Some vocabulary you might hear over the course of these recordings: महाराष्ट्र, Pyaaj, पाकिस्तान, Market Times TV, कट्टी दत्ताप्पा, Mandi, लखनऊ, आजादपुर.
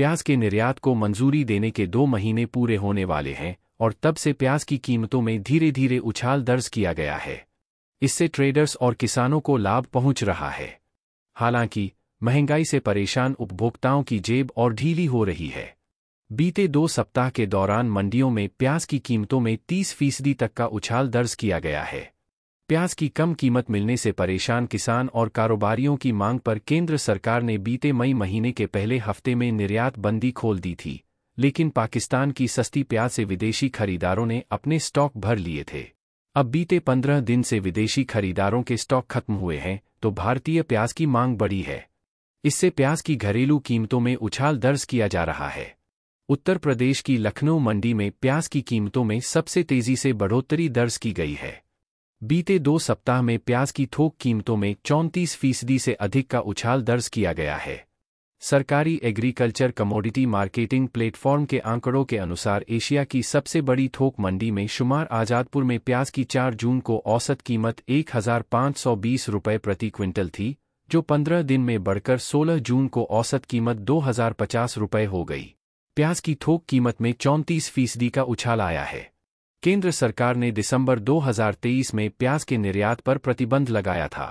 प्याज के निर्यात को मंजूरी देने के 2 महीने पूरे होने वाले हैं और तब से प्याज की कीमतों में धीरे धीरे उछाल दर्ज किया गया है। इससे ट्रेडर्स और किसानों को लाभ पहुंच रहा है। हालांकि महंगाई से परेशान उपभोक्ताओं की जेब और ढीली हो रही है। बीते 2 सप्ताह के दौरान मंडियों में प्याज की कीमतों में 30% तक का उछाल दर्ज किया गया है। प्याज की कम कीमत मिलने से परेशान किसान और कारोबारियों की मांग पर केंद्र सरकार ने बीते मई महीने के पहले हफ्ते में निर्यात बंदी खोल दी थी, लेकिन पाकिस्तान की सस्ती प्याज से विदेशी खरीदारों ने अपने स्टॉक भर लिए थे। अब बीते 15 दिन से विदेशी खरीदारों के स्टॉक खत्म हुए हैं तो भारतीय प्याज की मांग बढ़ी है। इससे प्याज की घरेलू कीमतों में उछाल दर्ज किया जा रहा है। उत्तर प्रदेश की लखनऊ मंडी में प्याज की कीमतों में सबसे तेजी से बढ़ोतरी दर्ज की गई है। बीते 2 सप्ताह में प्याज की थोक कीमतों में 34% से अधिक का उछाल दर्ज किया गया है। सरकारी एग्रीकल्चर कमोडिटी मार्केटिंग प्लेटफॉर्म के आंकड़ों के अनुसार एशिया की सबसे बड़ी थोक मंडी में शुमार आजादपुर में प्याज की 4 जून को औसत कीमत 1520 रुपये प्रति क्विंटल थी, जो 15 दिन में बढ़कर 16 जून को औसत कीमत 2050 रुपये हो गई। प्याज की थोक कीमत में 34% का उछाल आया है। केंद्र सरकार ने दिसंबर 2023 में प्याज के निर्यात पर प्रतिबंध लगाया था।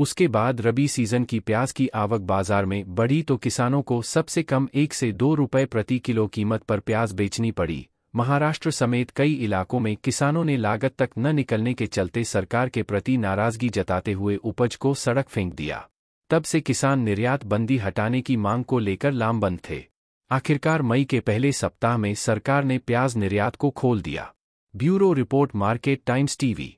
उसके बाद रबी सीजन की प्याज की आवक बाजार में बढ़ी तो किसानों को सबसे कम 1 से 2 रुपये प्रति किलो कीमत पर प्याज बेचनी पड़ी। महाराष्ट्र समेत कई इलाकों में किसानों ने लागत तक न निकलने के चलते सरकार के प्रति नाराजगी जताते हुए उपज को सड़क फेंक दिया। तब से किसान निर्यात बंदी हटाने की मांग को लेकर लामबंद थे। आखिरकार मई के पहले सप्ताह में सरकार ने प्याज निर्यात को खोल दिया। Bureau report, market times TV.